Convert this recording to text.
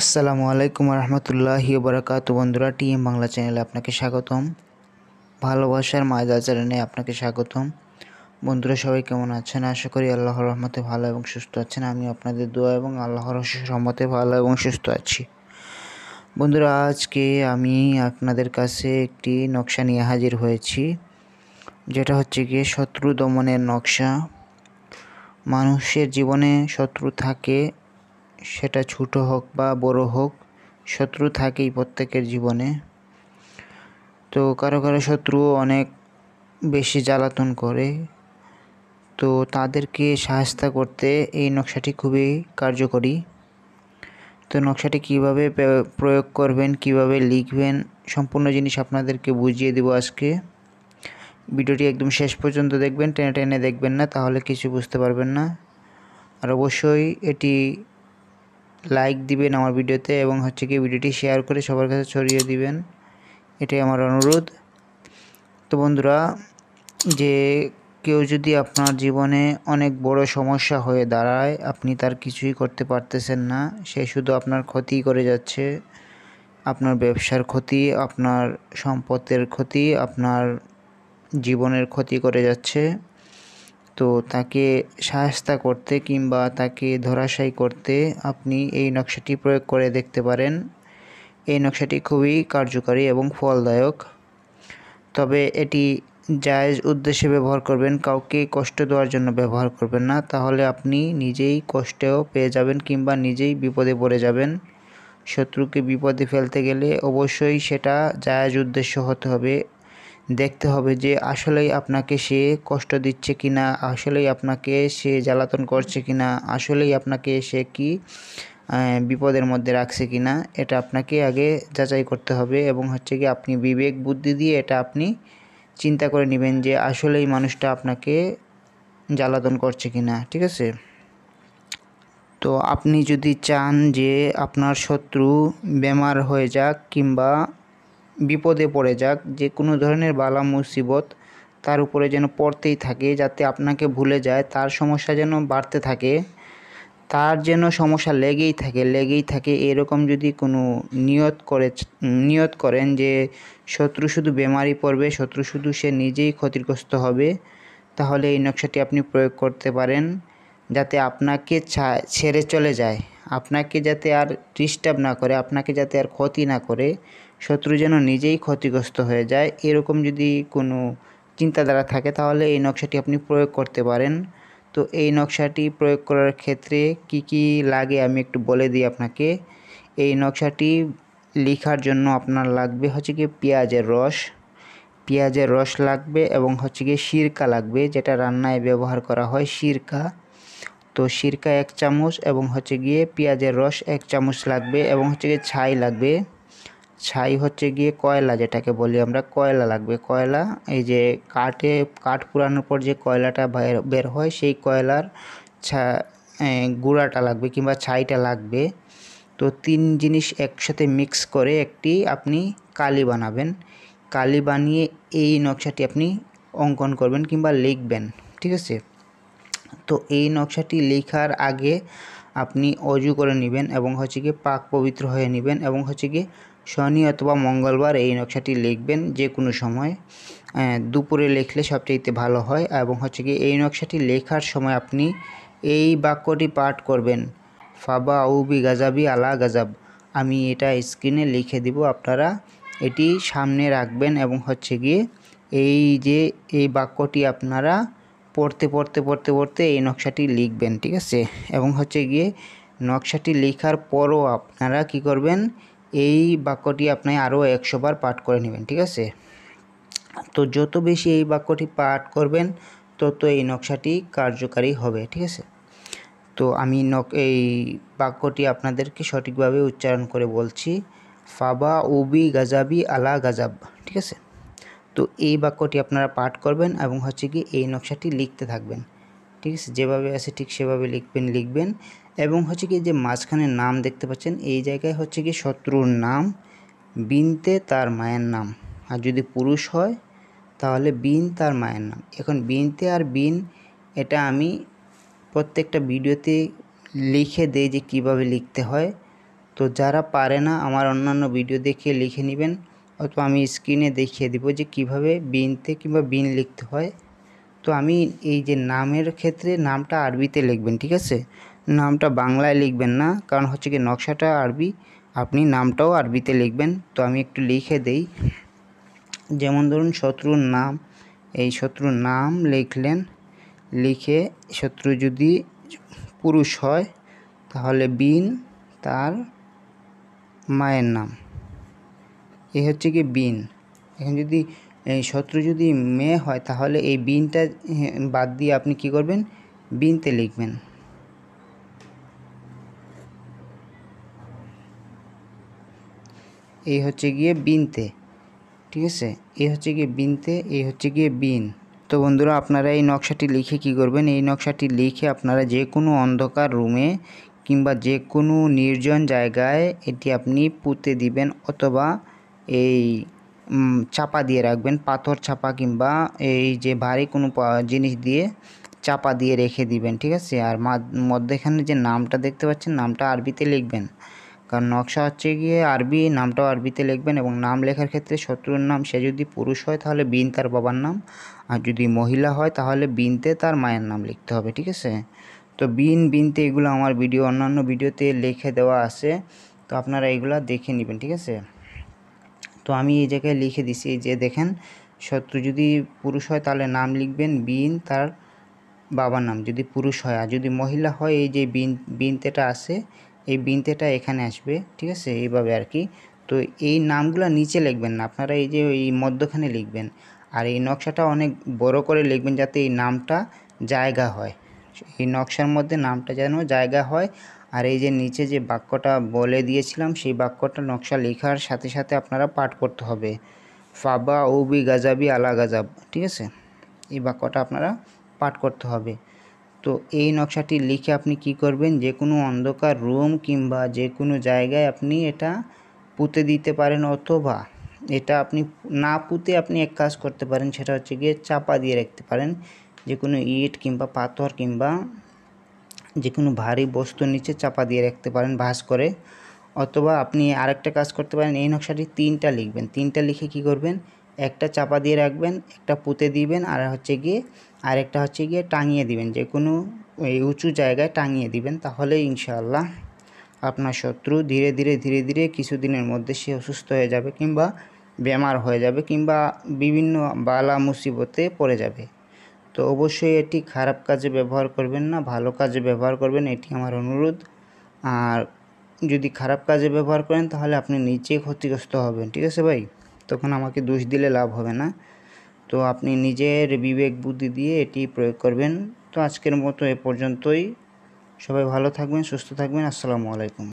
আসসালামু আলাইকুম ওয়া রাহমাতুল্লাহি ওয়া বারাকাতুহু বন্ধুরা, টিএম বাংলা চ্যানেলে আপনাকে স্বাগতম। ভালোবাসার মায়াজাল চ্যানেলে আপনাকে স্বাগতম। বন্ধুরা, সবাই কেমন আছেন? আশা করি আল্লাহর রহমতে ভালো এবং সুস্থ আছেন। আমি আপনাদের দোয়া এবং আল্লাহর রহমতে ভালো এবং সুস্থ আছি। বন্ধুরা, আজকে আমি আপনাদের কাছে একটি নকশা নিয়ে হাজির হয়েছি, যেটা হচ্ছে গিয়ে শত্রু দমনের নকশা। মানুষের জীবনে শত্রু থাকে, সেটা ছোট হোক বা বড় হোক, শত্রু থাকেই প্রত্যেকের জীবনে। তো কারো কারো শত্রু অনেক বেশি জ্বালাতন করে, তো তাদেরকে সাহায্য করতে এই নকশাটি খুবই কার্যকরী। তো নকশাটি কিভাবে প্রয়োগ করবেন, কিভাবে লিখবেন, সম্পূর্ণ জিনিস আপনাদেরকে বুঝিয়ে দেব আজকে। ভিডিওটি একদম শেষ পর্যন্ত দেখবেন, টেনে টেনে দেখবেন না, তাহলে কিছু বুঝতে পারবেন না। আর অবশ্যই এটি লাইক দিবেন আমার ভিডিওতে, এবং হচ্ছে কি ভিডিওটি শেয়ার করে সবার কাছে ছড়িয়ে দিবেন, এটাই আমার অনুরোধ। তো বন্ধুরা, যে কেউ যদি আপনার জীবনে অনেক বড় সমস্যা হয়ে দাঁড়ায়, আপনি তার কিছুই করতে পারতেছেন না, সে শুধু আপনার ক্ষতি করে যাচ্ছে। আপনার ব্যবসার ক্ষতি, আপনার সম্পদের ক্ষতি, আপনার জীবনের ক্ষতি করে যাচ্ছে। তো তাকে সাহায্য করতে কিংবা তাকে ধরাশায়ী করতে আপনি এই নকশাটি প্রয়োগ করে দেখতে পারেন। এই নকশাটি খুবই কার্যকরী এবং ফলদায়ক, তবে এটি জায়েজ উদ্দেশ্যে ব্যবহার করবেন, কাউকে কষ্ট দেওয়ার জন্য ব্যবহার করবেন না, তাহলে আপনি নিজেই কষ্টেও পেয়ে যাবেন কিংবা নিজেই বিপদে পড়ে যাবেন। শত্রুকে বিপদে ফেলতে গেলে অবশ্যই সেটা জায়েজ উদ্দেশ্য হতে হবে। দেখতে হবে যে আসলেই আপনাকে সে কষ্ট দিচ্ছে কি না, আসলেই আপনাকে সে জ্বালাতন করছে কি না, আসলেই আপনাকে সে কি বিপদের মধ্যে রাখছে কি না, এটা আপনাকে আগে যাচাই করতে হবে। এবং হচ্ছে কি আপনি বিবেক বুদ্ধি দিয়ে এটা আপনি চিন্তা করে নেবেন যে আসলেই মানুষটা আপনাকে জ্বালাতন করছে কি না, ঠিক আছে? তো আপনি যদি চান যে আপনার শত্রু বেমার হয়ে যাক কিংবা বিপদে পড়ে যাক, যে কোনো ধরনের বালা মুসিবত তার উপরে যেন পড়তেই থাকে, যাতে আপনাকে ভুলে যায়, তার সমস্যা যেন বাড়তে থাকে, তার যেন সমস্যা লেগেই থাকে, এরকম যদি কোনো নিয়ত করেন যে শত্রু শুধু বেমারি পড়বে, শত্রু শুধু সে নিজেই ক্ষতিগ্রস্ত হবে, তাহলে এই নকশাটি আপনি প্রয়োগ করতে পারেন, যাতে আপনাকে ছেড়ে চলে যায়, আপনাকে যাতে আর ডিস্টার্ব না করে, আপনাকে যাতে আর ক্ষতি না করে, শত্রু যেন নিজেই ক্ষতিগ্রস্ত হয়ে যায়, এরকম যদি কোনো চিন্তাধারা থাকে, তাহলে এই নকশাটি আপনি প্রয়োগ করতে পারেন। তো এই নকশাটি প্রয়োগ করার ক্ষেত্রে কি কি লাগে আমি একটু বলে দিই আপনাকে। এই নকশাটি লেখার জন্য আপনার লাগবে হচ্ছে কি পেঁয়াজের রস লাগবে, এবং হচ্ছে কি সিরকা লাগবে, যেটা রান্নায় ব্যবহার করা হয় সিরকা। তো সিরকা 1 চামচ এবং হচ্ছে গিয়ে পেঁয়াজের রস 1 চামচ লাগবে, এবং হচ্ছে গিয়ে ছাই লাগবে। ছাই হচ্ছে গিয়ে কয়লা, যেটাকে বলি আমরা, কয়লা লাগবে। কয়লা, এই যে কাঠ পুরানোর পর যে কয়লাটা বের হয়, সেই কয়লার গুঁড়াটা লাগবে কিংবা ছাইটা লাগবে। তো 3 জিনিস একসাথে মিক্স করে একটি আপনি কালি বানাবেন। কালি বানিয়ে এই নকশাটি আপনি অঙ্কন করবেন কিংবা লিখবেন, ঠিক আছে? তো এই নকশাটি লেখার আগে আপনি অজু করে নেবেন, এবং হচ্ছে গিয়ে পাক পবিত্র হয়ে নেবেন, এবং হচ্ছে গিয়ে শনি অথবা মঙ্গলবার এই নকশাটি লিখবেন, যে কোনো সময় দুপুরে লিখলে সবচেয়ে ভালো হয়। এবং হচ্ছে গিয়ে এই নকশাটি লেখার সময় আপনি এই বাক্যটি পাঠ করবেন, ফাবা আউবি গাজাবি আলা গাজাব। আমি এটা স্ক্রিনে লিখে দিব, আপনারা এটি সামনে রাখবেন, এবং হচ্ছে গিয়ে এই বাক্যটি আপনারা পড়তে এই নকশাটি লিখবেন, ঠিক আছে? এবং হচ্ছে গিয়ে নকশাটি লেখার পরও আপনারা কি করবেন, এই বাক্যটি আপনি আরও 100 বার পাঠ করে নেবেন, ঠিক আছে? তো যত বেশি এই বাক্যটি পাঠ করবেন, তত এই নকশাটি কার্যকারী হবে, ঠিক আছে? তো আমি এই বাক্যটি আপনাদেরকে সঠিকভাবে উচ্চারণ করে বলছি, ফাবা উবি গাজাবি আলা গাজাব, ঠিক আছে? তো এই বাক্যটি আপনারা পাঠ করবেন, এবং হচ্ছে কি এই নকশাটি লিখতে থাকবেন, ঠিক আছে? যেভাবে আছে ঠিক সেভাবে লিখবেন। এবং হচ্ছে কি যে মাঝখানে নাম দেখতে পাচ্ছেন, এই জায়গায় হচ্ছে কি শত্রুর নাম, বিনতে তার মায়ের নাম, আর যদি পুরুষ হয় তাহলে বিন তার মায়ের নাম। এখন বিনতে আর বিন, এটা আমি প্রত্যেকটা ভিডিওতে লিখে দেই যে কিভাবে লিখতে হয়। तो যারা পারে না আমার অন্যান্য ভিডিও দেখে লিখে নেবেন অথবা আমি স্ক্রিনে দেখিয়ে দেব যে কিভাবে বিনতে কিংবা বিন লিখতে হয়। তো আমি এই যে নামের ক্ষেত্রে নামটা আরবিতে লিখবেন, ঠিক আছে, নামটা বাংলায় লিখবেন না, কারণ হচ্ছে কি নকশাটা আরবি, আপনি নামটাও আরবিতে লিখবেন। তো আমি একটু লিখে দেই, যেমন ধরুন শত্রুর নাম, এই শত্রুর নাম লিখলেন, লিখে শত্রু যদি পুরুষ হয় তাহলে বিন তার মায়ের নাম, এই হচ্ছে কি বিন। এখন যদি শত্রু যদি মেয়ে হয় তাহলে এই বিনটা বাদ দিয়ে আপনি কি করবেন, বিনতে লিখবেন। এই হচ্ছে গিয়ে বিনতে, ঠিক আছে, এই হচ্ছে গিয়ে বিনতে, এই হচ্ছে গিয়ে বিন। তো বন্ধুরা আপনারা এই নকশাটি লিখে কি করবেন, এই নকশাটি লিখে আপনারা যে কোনো অন্ধকার রুমে কিংবা যে কোনো নির্জন জায়গায় এটি আপনি পুঁতে দিবেন, অথবা এই চাপা দিয়ে রাখবেন, পাথর চাপা কিংবা এই যে ভারী কোনো জিনিস দিয়ে চাপা দিয়ে রেখে দিবেন, ঠিক আছে। আর মধ্যেখানে যে নামটা দেখতে পাচ্ছেন নামটা আরবিতে লিখবেন, কারণ নকশা হচ্ছে গিয়ে আরবি, নামটাও আরবিতে লিখবেন। এবং নাম লেখার ক্ষেত্রে শত্রুর নাম, সে যদি পুরুষ হয় তাহলে বিন তার বাবার নাম, আর যদি মহিলা হয় তাহলে বিনতে তার মায়ের নাম লিখতে হবে, ঠিক আছে। তো বিন বিনতে এগুলো আমার ভিডিও অন্যান্য ভিডিওতে লিখে দেওয়া আছে, তো আপনারা এগুলো দেখে নেবেন, ঠিক আছে। তো আমি এই জায়গায় লিখে দিছি, যে দেখেন শত্রু যদি পুরুষ হয় তাহলে নাম লিখবেন বিন তার বাবার নাম, যদি পুরুষ হয়, আর যদি মহিলা হয় এই যে বিনতেটা আছে এই বিনতেটা এখানে আসবে, ঠিক আছে, এইভাবে আর কি। তো এই নামগুলো নিচে লিখবেন না, আপনারা এই যে এই মধ্যখানে লিখবেন, আর এই নকশাটা অনেক বড় করে লিখবেন যাতে এই নামটা জায়গা হয়, এই নকশার মধ্যে নামটা যেন জায়গা হয়। আর এই যে নিচে যে বাক্যটা বলে দিয়েছিলাম সেই বাক্যটা নকশা লেখার সাথে সাথে আপনারা পাঠ করতে হবে, ফাবা ও বি গাজাবি আলা গাজাব, ঠিক আছে, এই বাক্যটা আপনারা পাঠ করতে হবে। তো এই নকশাটি লিখে আপনি কি করবেন, যে কোনো অন্ধকার রুম কিংবা যে কোনো জায়গায় আপনি এটা পুঁতে দিতে পারেন, অথবা এটা আপনি না পুঁতে আপনি এক কাজ করতে পারেন, সেটা হচ্ছে গিয়ে চাপা দিয়ে রাখতে পারেন, যে কোনো ইট কিংবা পাথর কিংবা যে কোনো ভারী বস্তু নিচে চাপা দিয়ে রাখতে পারেন ভাঁজ করে। অথবা আপনি আরেকটা কাজ করতে পারেন, এই নকশাটি তিনটা লিখবেন, তিনটা লিখে কি করবেন, একটা চাপা দিয়ে রাখবেন, একটা পুঁতে দিবেন, আর হচ্ছে গিয়ে আরেকটা হচ্ছে গিয়ে টাঙিয়ে দিবেন, যে কোনো এই উঁচু জায়গায় টাঙিয়ে দিবেন। তাহলে ইনশাআল্লাহ আপনার শত্রু ধীরে ধীরে ধীরে ধীরে কিছুদিনের মধ্যে সে অসুস্থ হয়ে যাবে কিংবা বেমার হয়ে যাবে কিংবা বিভিন্ন বালা মুসিবতে পড়ে যাবে। তো অবশ্যই এটি খারাপ কাজে ব্যবহার করবেন না, ভালো কাজে ব্যবহার করবেন, এটি আমার অনুরোধ। আর যদি খারাপ কাজে ব্যবহার করেন তাহলে আপনি নিজেই ক্ষতিগ্রস্ত হবেন, ঠিক আছে ভাই, তখন আমাকে দোষ দিলে লাভ হবে না। তো আপনি নিজের বিবেক বুদ্ধি দিয়ে এটি প্রয়োগ করবেন। তো আজকের মতো এ পর্যন্তই, সবাই ভালো থাকবেন, সুস্থ থাকবেন, আসসালামু আলাইকুম।